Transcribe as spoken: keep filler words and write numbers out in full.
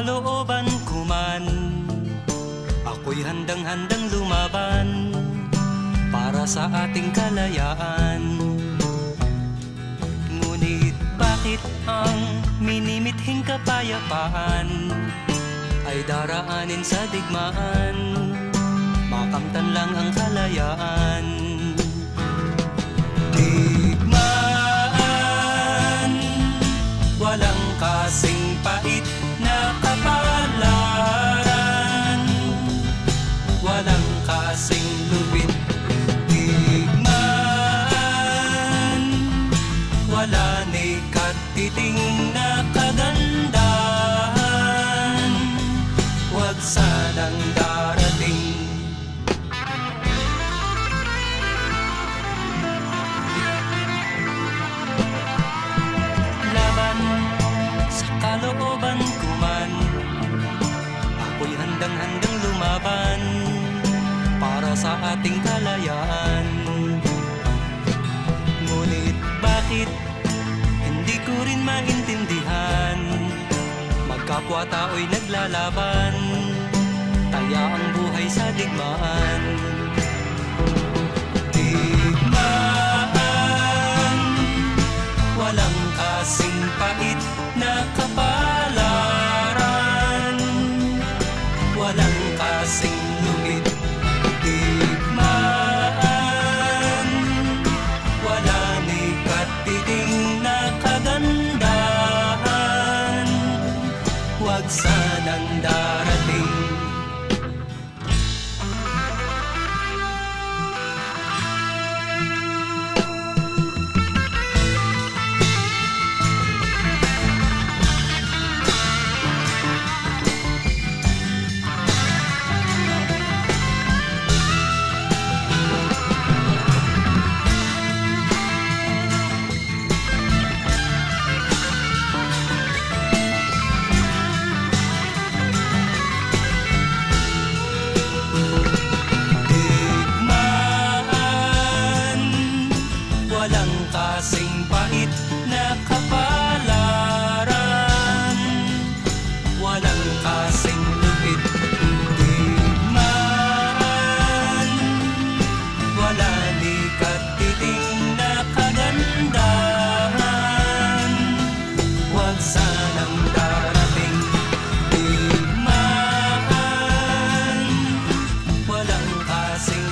kalooban kuman, ako'y handang-handang lumaban para sa ating kalayaan. Ngunit bakit ang minimithing kapayapaan ay daraanin sa digmaan? Makamtan lang ang kalayaan. Digmaan, walang kasing pait na kapalaran, walang kasing lupit. Digmaan, wala ni katiting na kagandahan, wag sanang darating. Kalooban kuman, ako'y handang-handang lumaban para sa ating kalayaan. Ngunit bakit hindi ko rin maintindihan? Magkapwa tao'y naglalaban, taya ang buhay sa digmaan. Digmaan, walang kasing pait na kapalaran, walang kasing lupit. Digmaan, wala ni katiting na kagandahan, wag sanang darating. Kasing pait na kapalaran, walang kasing lupit. Digmaan, wala ni katiting na kagandahan, wag sanang darating. Digmaan, walang kasing